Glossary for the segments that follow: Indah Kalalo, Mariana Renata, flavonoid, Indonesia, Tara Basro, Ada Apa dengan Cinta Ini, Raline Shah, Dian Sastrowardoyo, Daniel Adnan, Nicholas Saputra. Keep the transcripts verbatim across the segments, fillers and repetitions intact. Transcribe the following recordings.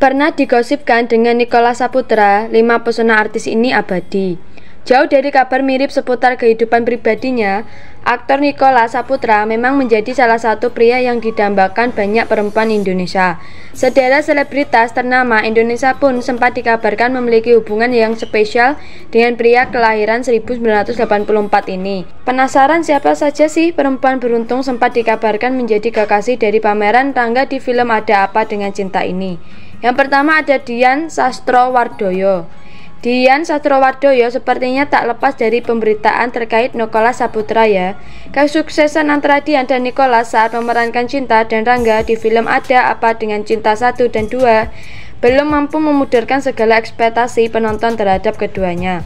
Pernah digosipkan dengan Nicholas Saputra, lima pesona artis ini abadi. Jauh dari kabar mirip seputar kehidupan pribadinya, aktor Nicholas Saputra memang menjadi salah satu pria yang didambakan banyak perempuan Indonesia. Sederet selebritas ternama Indonesia pun sempat dikabarkan memiliki hubungan yang spesial dengan pria kelahiran seribu sembilan ratus delapan puluh empat ini. Penasaran siapa saja sih perempuan beruntung sempat dikabarkan menjadi kekasih dari pameran tangga di film Ada Apa Dengan Cinta Ini? Yang pertama ada Dian Sastrowardoyo. Dian Sastrowardoyo sepertinya tak lepas dari pemberitaan terkait Nicholas Saputra ya. Kesuksesan antara Dian dan Nicholas saat memerankan Cinta dan Rangga di film Ada Apa Dengan Cinta satu dan dua belum mampu memudarkan segala ekspektasi penonton terhadap keduanya.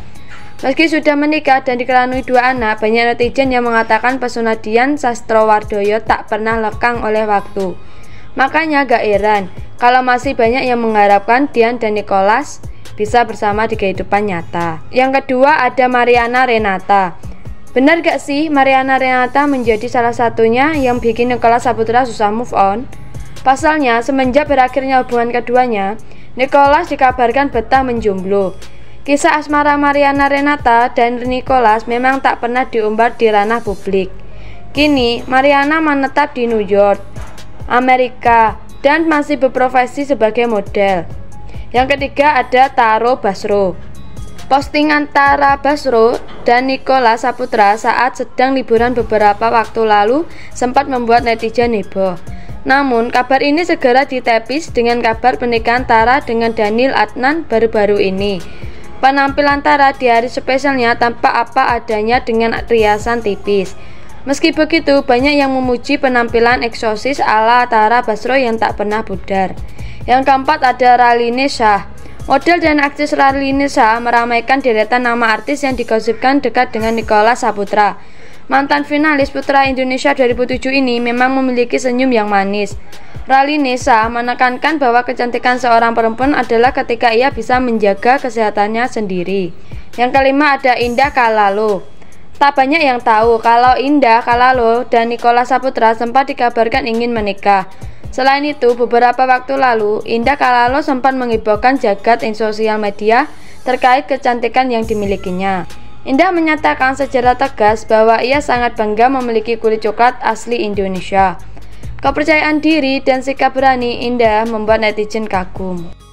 Meski sudah menikah dan dikelanui dua anak, banyak netizen yang mengatakan pesona Dian Sastrowardoyo tak pernah lekang oleh waktu. Makanya gak heran kalau masih banyak yang mengharapkan Dian dan Nicholas bisa bersama di kehidupan nyata. Yang kedua ada Mariana Renata. Benar gak sih Mariana Renata menjadi salah satunya yang bikin Nicholas Saputra susah move on? Pasalnya semenjak berakhirnya hubungan keduanya, Nicholas dikabarkan betah menjomblo. Kisah asmara Mariana Renata dan Nicholas memang tak pernah diumbar di ranah publik. Kini Mariana menetap di New York, Amerika, dan masih berprofesi sebagai model. Yang ketiga ada Tara Basro. Postingan Tara Basro dan Nicholas Saputra saat sedang liburan beberapa waktu lalu sempat membuat netizen heboh. Namun kabar ini segera ditepis dengan kabar pernikahan Tara dengan Daniel Adnan baru-baru ini. Penampilan Tara di hari spesialnya tanpa apa adanya dengan riasan tipis. Meski begitu, banyak yang memuji penampilan eksosis ala Tara Basro yang tak pernah pudar. Yang keempat ada Raline Shah. Model dan aktris Raline Shah meramaikan deretan nama artis yang digosipkan dekat dengan Nicholas Saputra. Mantan finalis Putra Indonesia dua ribu tujuh ini memang memiliki senyum yang manis. Raline Shah menekankan bahwa kecantikan seorang perempuan adalah ketika ia bisa menjaga kesehatannya sendiri. Yang kelima ada Indah Kalalo. Tak banyak yang tahu kalau Indah Kalalo dan Nicholas Saputra sempat dikabarkan ingin menikah. Selain itu, beberapa waktu lalu Indah Kalalo sempat menghebohkan jagat sosial media terkait kecantikan yang dimilikinya. Indah menyatakan secara tegas bahwa ia sangat bangga memiliki kulit coklat asli Indonesia. Kepercayaan diri dan sikap berani Indah membuat netizen kagum.